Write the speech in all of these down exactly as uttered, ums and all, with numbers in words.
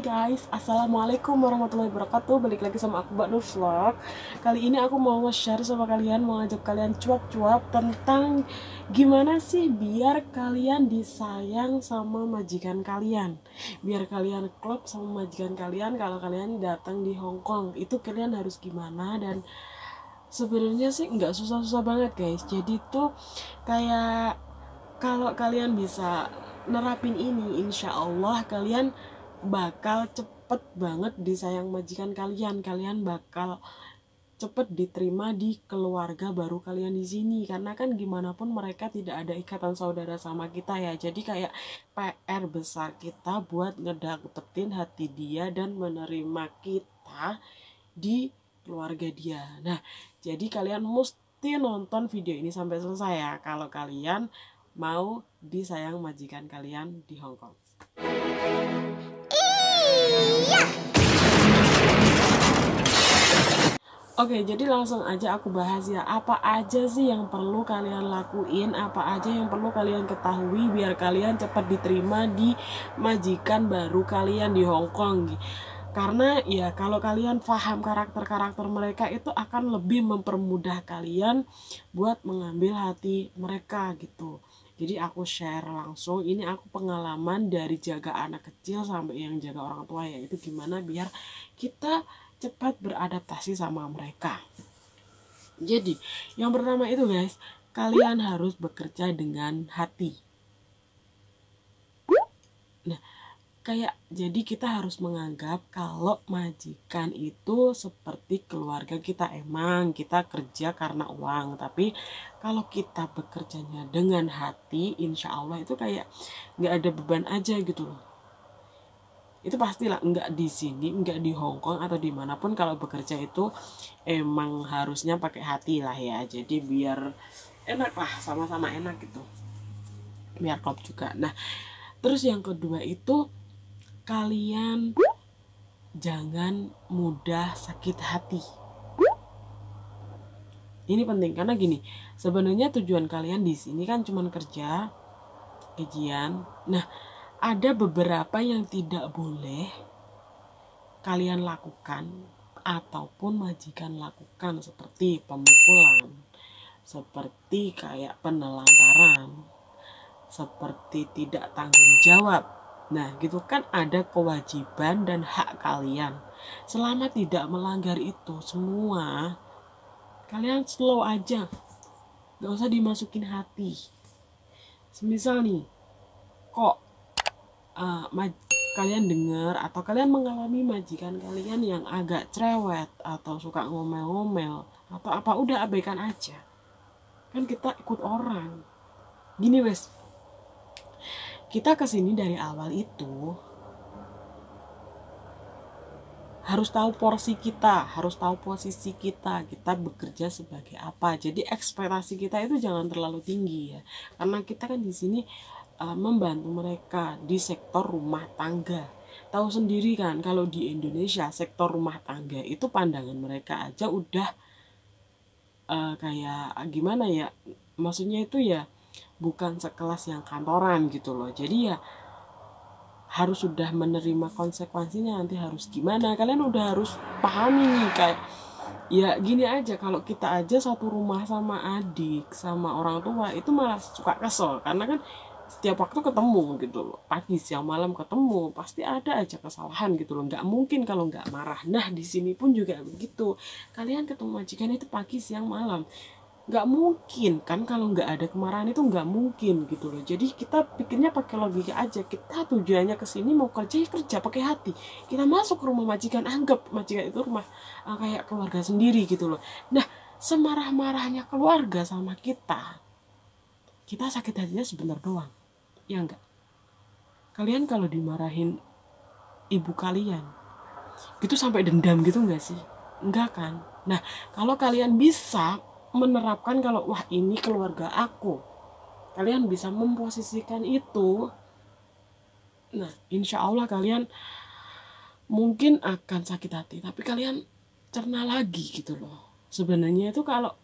Hai guys, assalamualaikum warahmatullahi wabarakatuh. Balik lagi sama aku Mbak Nur Vlog. Kali ini aku mau nge-share sama kalian, mau ajak kalian cuap-cuap tentang gimana sih biar kalian disayang sama majikan kalian, biar kalian klop sama majikan kalian. Kalau kalian datang di Hong Kong, itu kalian harus gimana? Dan sebenarnya sih nggak susah-susah banget guys. Jadi tuh kayak kalau kalian bisa nerapin ini, insya Allah kalian bakal cepet banget disayang majikan kalian. Kalian bakal cepet diterima di keluarga baru kalian di sini, karena kan gimana pun mereka tidak ada ikatan saudara sama kita ya. Jadi kayak P R besar kita buat ngedapetin hati dia dan menerima kita di keluarga dia. Nah, jadi kalian mesti nonton video ini sampai selesai ya kalau kalian mau disayang majikan kalian di Hong Kong. Oke, jadi langsung aja aku bahas ya, apa aja sih yang perlu kalian lakuin, apa aja yang perlu kalian ketahui biar kalian cepat diterima di majikan baru kalian di Hong Kong. Karena ya kalau kalian paham karakter-karakter mereka, itu akan lebih mempermudah kalian buat mengambil hati mereka gitu. Jadi aku share langsung, ini aku pengalaman dari jaga anak kecil sampai yang jaga orang tua, yaitu gimana biar kita cepat beradaptasi sama mereka. Jadi yang pertama itu guys, kalian harus bekerja dengan hati. Nah, kayak jadi kita harus menganggap kalau majikan itu seperti keluarga kita. Emang kita kerja karena uang, tapi kalau kita bekerjanya dengan hati, insya Allah itu kayak nggak ada beban aja gitu loh. Itu pastilah nggak di sini, nggak di Hong Kong atau dimanapun, kalau bekerja itu emang harusnya pakai hati lah ya. Jadi biar enak lah, sama-sama enak gitu, biar klop juga. Nah, terus yang kedua itu, kalian jangan mudah sakit hati. Ini penting karena gini, sebenarnya tujuan kalian di sini kan cuma kerja, gajian. Nah, ada beberapa yang tidak boleh kalian lakukan ataupun majikan lakukan, seperti pemukulan, seperti kayak penelantaran, seperti tidak tanggung jawab. Nah, gitu kan, ada kewajiban dan hak kalian. Selama tidak melanggar itu semua, kalian slow aja, gak usah dimasukin hati. Semisal nih, kok uh, kalian dengar atau kalian mengalami majikan kalian yang agak cerewet atau suka ngomel-ngomel atau apa, udah abaikan aja. Kan kita ikut orang. Gini wes, kita kesini dari awal itu harus tahu porsi kita, harus tahu posisi kita, kita bekerja sebagai apa. Jadi ekspektasi kita itu jangan terlalu tinggi ya, karena kita kan di sini uh, membantu mereka di sektor rumah tangga. Tahu sendiri kan kalau di Indonesia sektor rumah tangga itu pandangan mereka aja udah uh, kayak gimana ya, maksudnya itu ya bukan sekelas yang kantoran gitu loh. Jadi ya harus sudah menerima konsekuensinya, nanti harus gimana. Kalian udah harus pahami nih, kayak ya gini aja, kalau kita aja satu rumah sama adik, sama orang tua, itu malah suka kesel, karena kan setiap waktu ketemu gitu loh, pagi siang malam ketemu, pasti ada aja kesalahan gitu loh. Nggak mungkin kalau nggak marah. Nah, di sini pun juga begitu. Kalian ketemu majikan itu pagi siang malam, nggak mungkin kan kalau nggak ada kemarahan, itu nggak mungkin gitu loh. Jadi kita pikirnya pakai logika aja. Kita tujuannya kesini mau kerja, ya kerja pakai hati. Kita masuk ke rumah majikan, anggap majikan itu rumah uh, kayak keluarga sendiri gitu loh. Nah, semarah-marahnya keluarga sama kita, kita sakit hatinya sebentar doang, ya enggak? Kalian kalau dimarahin ibu kalian gitu sampai dendam gitu nggak sih? Enggak kan? Nah, kalau kalian bisa menerapkan kalau wah ini keluarga aku, kalian bisa memposisikan itu, nah insya Allah kalian mungkin akan sakit hati, tapi kalian cerna lagi gitu loh. Sebenarnya itu kalau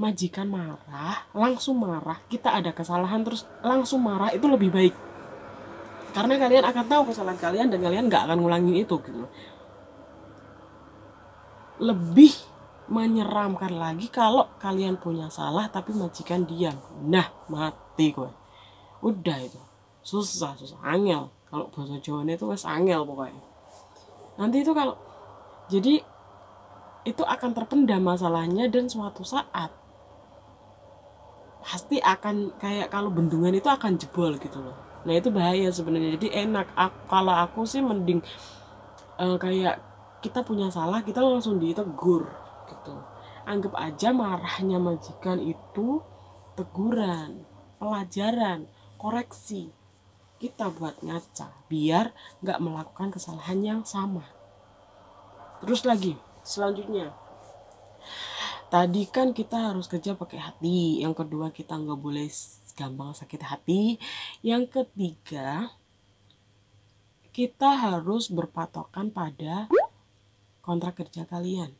majikan marah, langsung marah, kita ada kesalahan terus langsung marah, itu lebih baik. karena kalian akan tahu kesalahan kalian dan kalian nggak akan ngulangin itu gitu. Lebih menyeramkan lagi kalau kalian punya salah tapi majikan diam. Nah, mati gue. Udah itu. Susah, susah, angel. Kalau bahasa Jawanya itu wes angel pokoknya. Nanti itu kalau jadi itu akan terpendam masalahnya, dan suatu saat pasti akan kayak kalau bendungan itu akan jebol gitu loh. Nah, itu bahaya sebenarnya. Jadi enak aku, kalau aku sih mending uh, kayak kita punya salah kita langsung ditegur gitu. Anggap aja marahnya majikan itu teguran, pelajaran, koreksi. Kita buat ngaca biar nggak melakukan kesalahan yang sama. Terus lagi, selanjutnya. Tadi kan kita harus kerja pakai hati. Yang kedua, kita nggak boleh gampang sakit hati. Yang ketiga, kita harus berpatokan pada kontrak kerja kalian.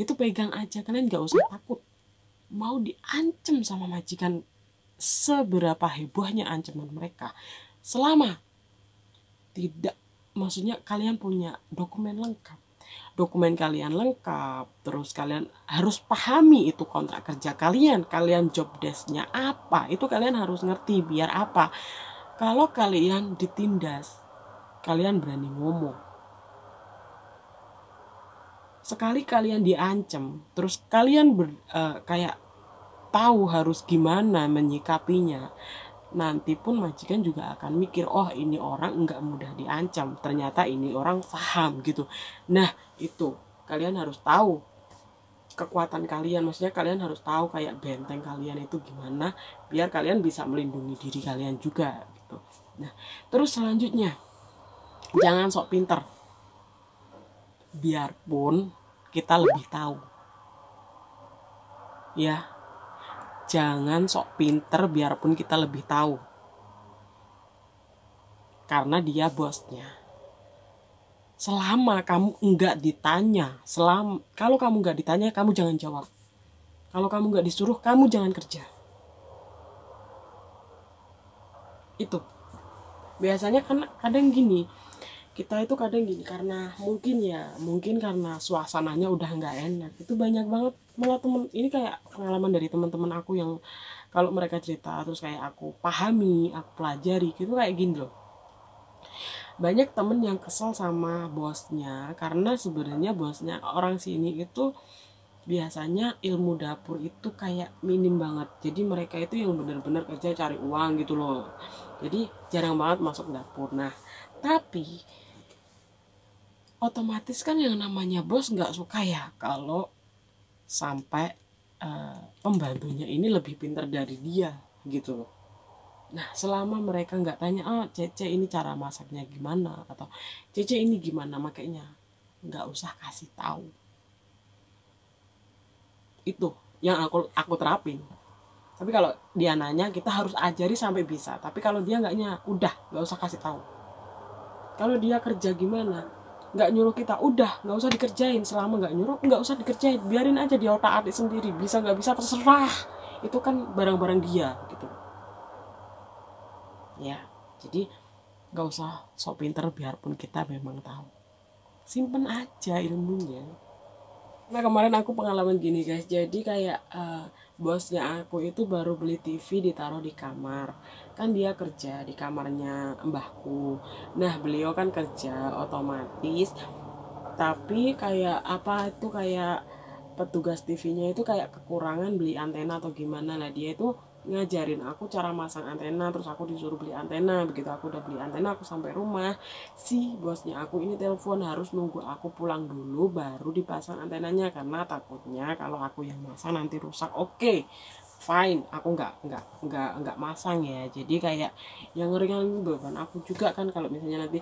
Itu pegang aja, kalian nggak usah takut mau diancam sama majikan seberapa hebohnya ancaman mereka, selama tidak, maksudnya kalian punya dokumen lengkap, dokumen kalian lengkap, terus kalian harus pahami itu kontrak kerja kalian, kalian job desk-nya apa, itu kalian harus ngerti biar apa. Kalau kalian ditindas, kalian berani ngomong. Sekali kalian diancam, terus kalian ber, uh, kayak tahu harus gimana menyikapinya, nanti pun majikan juga akan mikir, oh ini orang nggak mudah diancam, ternyata ini orang paham gitu. Nah itu kalian harus tahu kekuatan kalian, maksudnya kalian harus tahu kayak benteng kalian itu gimana, biar kalian bisa melindungi diri kalian juga gitu. Nah terus selanjutnya, jangan sok pinter. Biarpun kita lebih tahu, ya jangan sok pinter biarpun kita lebih tahu, karena dia bosnya. Selama kamu enggak ditanya, selama kalau kamu enggak ditanya, kamu jangan jawab. Kalau kamu enggak disuruh, kamu jangan kerja. Itu biasanya kan kadang gini. Kita itu kadang gini, karena mungkin ya, mungkin karena suasananya udah nggak enak. Itu banyak banget, malah temen, ini kayak pengalaman dari teman-teman aku yang kalau mereka cerita, terus kayak aku pahami, aku pelajari, gitu kayak gini loh. Banyak temen yang kesel sama bosnya, karena sebenarnya bosnya orang sini itu biasanya ilmu dapur itu kayak minim banget. Jadi mereka itu yang bener-bener kerja cari uang gitu loh. Jadi jarang banget masuk dapur. Nah, tapi otomatis kan yang namanya bos nggak suka ya kalau sampai uh, pembantunya ini lebih pintar dari dia gitu. Nah selama mereka nggak tanya, oh Cece ini cara masaknya gimana, atau Cece ini gimana makainya, nggak usah kasih tahu. Itu yang aku aku terapin. Tapi kalau dia nanya, kita harus ajari sampai bisa. Tapi kalau dia nggaknya, udah nggak usah kasih tahu. Kalau dia kerja gimana, nggak nyuruh kita, udah nggak usah dikerjain. Selama nggak nyuruh, nggak usah dikerjain, biarin aja dia otak-atik sendiri, bisa nggak bisa terserah, itu kan barang-barang dia gitu ya. Jadi nggak usah sok pinter biarpun kita memang tahu, simpen aja ilmunya. Nah kemarin aku pengalaman gini guys, jadi kayak uh, bosnya aku itu baru beli T V ditaruh di kamar. Kan dia kerja di kamarnya mbahku. Nah beliau kan kerja otomatis, tapi kayak apa itu kayak petugas T V-nya itu kayak kekurangan beli antena atau gimana. Nah dia itu ngajarin aku cara masang antena, terus aku disuruh beli antena. Begitu aku udah beli antena, aku sampai rumah, si bosnya aku ini telepon, harus nunggu aku pulang dulu baru dipasang antenanya, karena takutnya kalau aku yang masang nanti rusak. Oke, fine, aku nggak nggak nggak nggak masang ya. Jadi kayak yang ngeringan beban aku juga kan, kalau misalnya nanti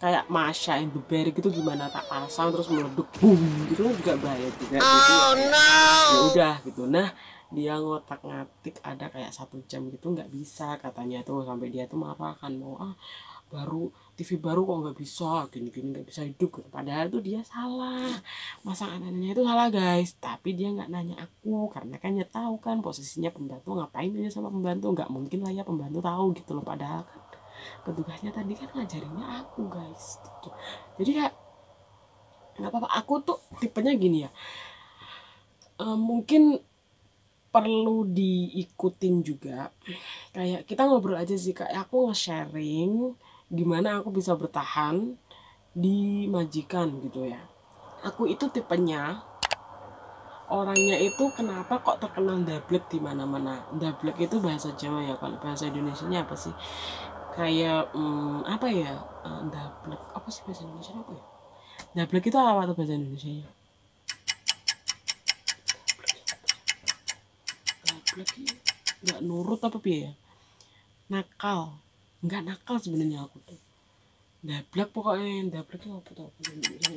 kayak Masya yang beber gitu gimana, tak pasang terus meleduk boom gitu juga bahaya juga. Oh gitu, no. Ya udah gitu. Nah dia ngotak ngatik ada kayak satu jam gitu, nggak bisa katanya tuh, sampai dia tuh marah kan, mau ah baru T V baru kok nggak bisa gini-gini, nggak bisa hidup gitu. Padahal tuh dia salah masang antenanya, itu salah guys, tapi dia nggak nanya aku, karena kan dia tahu kan posisinya pembantu, ngapain dia sama pembantu, nggak mungkin lah ya pembantu tahu gitu loh. Padahal kan petugasnya tadi kan ngajarinnya aku guys gitu. Jadi kayak nggak apa-apa, aku tuh tipenya gini ya, e, mungkin perlu diikutin juga, kayak kita ngobrol aja sih, kayak aku nge-sharing gimana aku bisa bertahan di majikan gitu ya. Aku itu tipenya orangnya itu kenapa kok terkenal dablek di mana-mana. Dablek itu bahasa Jawa ya, kalau bahasa Indonesianya apa sih? Kayak hmm, apa ya? Dablek. Apa sih bahasa Indonesia apa ya? Dablek itu apa tuh bahasa Indonesianya? Dablek nggak nurut apa piye ya? Nakal. Nggak nakal sebenarnya aku tuh. Dablek pokoknya, dablek itu apa tuh?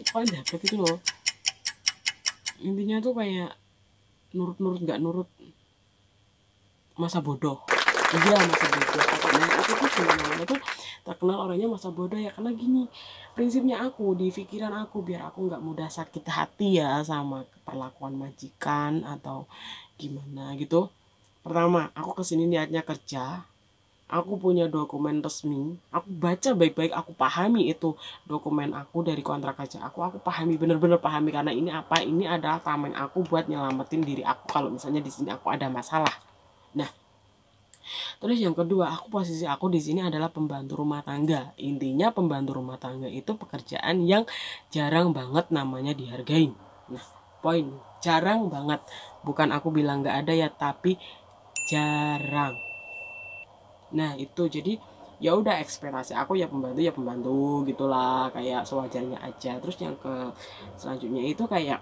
Pokoknya dablek itu loh. Intinya tuh kayak nurut-nurut nggak nurut, masa bodoh. Iya masa bodoh. Nah, aku tuh sebenarnya tuh terkenal orangnya masa bodoh ya, karena gini prinsipnya aku, di pikiran aku biar aku nggak mudah sakit hati ya sama perlakuan majikan atau gimana gitu. Pertama, aku kesini niatnya kerja, aku punya dokumen resmi, aku baca baik-baik, aku pahami itu dokumen aku dari kontrak kerja aku, aku pahami, bener-bener pahami, karena ini apa, ini adalah tameng aku buat nyelamatin diri aku kalau misalnya di sini aku ada masalah. Nah, terus yang kedua, aku posisi aku di sini adalah pembantu rumah tangga. Intinya pembantu rumah tangga itu pekerjaan yang jarang banget namanya dihargain. Nah, poin jarang banget, bukan aku bilang nggak ada ya, tapi jarang. Nah itu, jadi ya udah ekspektasi aku ya pembantu ya pembantu gitulah, kayak sewajarnya aja. Terus yang ke selanjutnya itu kayak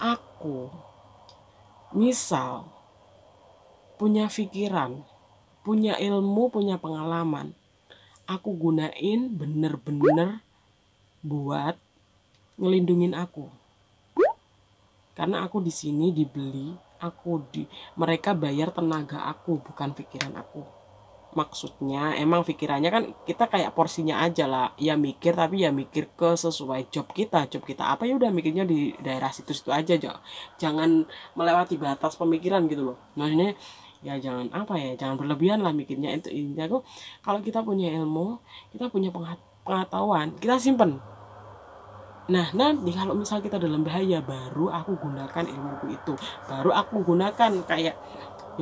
aku misal punya pikiran, punya ilmu, punya pengalaman, aku gunain bener-bener buat ngelindungin aku, karena aku di sini dibeli aku, di mereka bayar tenaga aku bukan pikiran aku. Maksudnya emang pikirannya kan kita kayak porsinya aja lah ya, mikir tapi ya mikir ke sesuai job kita. Job kita apa ya udah mikirnya di daerah situ-situ aja, jangan melewati batas pemikiran gitu loh. Maksudnya ya jangan apa ya, jangan berlebihan lah mikirnya. Itu intinya tuh, kalau kita punya ilmu, kita punya pengetahuan, kita simpen. Nah nanti kalau misal kita dalam bahaya, baru aku gunakan ilmuku itu, baru aku gunakan kayak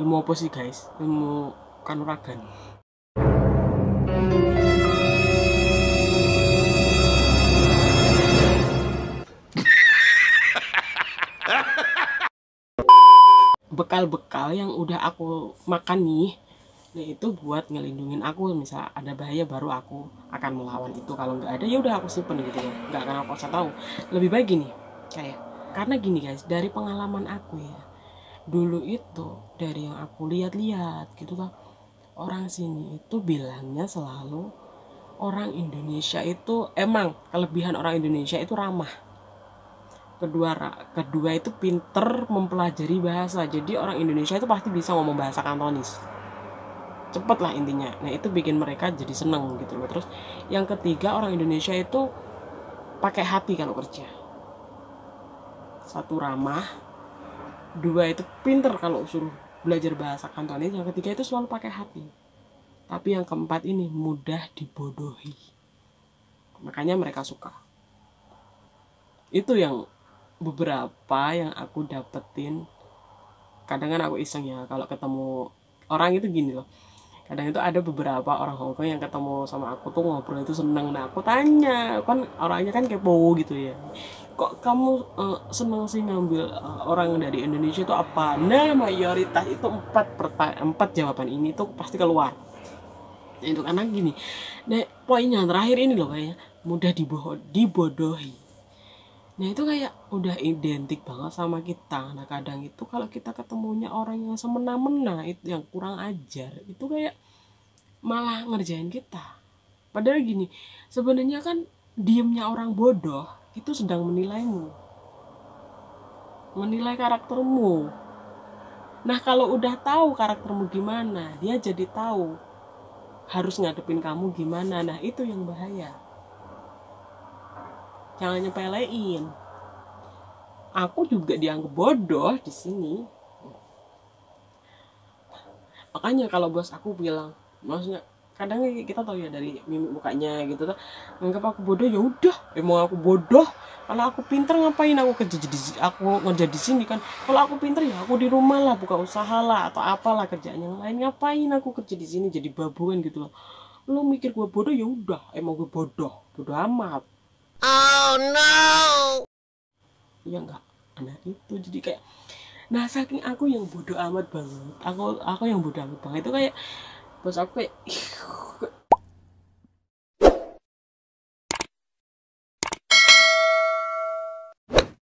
ilmu apa sih guys, ilmu kanuragan. Bekal-bekal yang udah aku makan nih, nah itu buat ngelindungin aku. Misal ada bahaya baru aku akan melawan itu. Kalau nggak ada ya udah aku simpen gitu loh. Nggak akan aku usah tahu. Lebih baik gini kayak, karena gini guys, dari pengalaman aku ya, dulu itu dari yang aku lihat-lihat gitu kan, orang sini itu bilangnya selalu orang Indonesia itu emang kelebihan orang Indonesia itu ramah. Kedua, kedua itu pinter mempelajari bahasa. Jadi orang Indonesia itu pasti bisa ngomong bahasa Kantonis. Cepet lah intinya. Nah itu bikin mereka jadi seneng gitu loh. Terus yang ketiga, orang Indonesia itu pakai hati kalau kerja. Satu ramah, dua itu pinter kalau suruh belajar bahasa Kantonis, yang ketiga itu selalu pakai hati. Tapi yang keempat ini mudah dibodohi, makanya mereka suka. Itu yang beberapa yang aku dapetin. Kadang kan aku iseng ya, kalau ketemu orang itu gini loh, kadang itu ada beberapa orang Hong Kong yang ketemu sama aku tuh ngobrol itu seneng. Nah aku tanya, kan orangnya kan kepo gitu ya, kok kamu uh, seneng sih ngambil uh, orang dari Indonesia itu apa? Nah mayoritas itu empat pertanyaan, empat jawaban ini tuh pasti keluar. Nah, itu karena gini. Nah poinnya yang terakhir ini loh, kayaknya mudah dibodohi. Nah itu kayak udah identik banget sama kita. Nah kadang itu kalau kita ketemunya orang yang semena-mena, itu yang kurang ajar, itu kayak malah ngerjain kita. Padahal gini, sebenarnya kan diemnya orang bodoh itu sedang menilaimu, menilai karaktermu. Nah kalau udah tahu karaktermu gimana, dia jadi tahu harus ngadepin kamu gimana. Nah itu yang bahaya, jangan nyepelein. Aku juga dianggap bodoh di sini. Makanya kalau bos aku bilang, maksudnya kadang kita tahu ya dari mimik mukanya gitu tuh, anggap aku bodoh. Ya udah, emang aku bodoh. Kalau aku pinter ngapain aku kerja di aku ngerja di sini kan. Kalau aku pinter ya aku di rumah lah, buka usaha lah atau apalah kerjaan yang lain. Ngapain aku kerja di sini jadi babuan gitu loh. Lo mikir gue bodoh, ya udah, emang gue bodoh. Bodoh amat. Oh no. Iya enggak. Nah itu jadi kayak, nah saking aku yang bodoh amat banget, aku aku yang bodoh amat banget itu kayak, terus aku kayak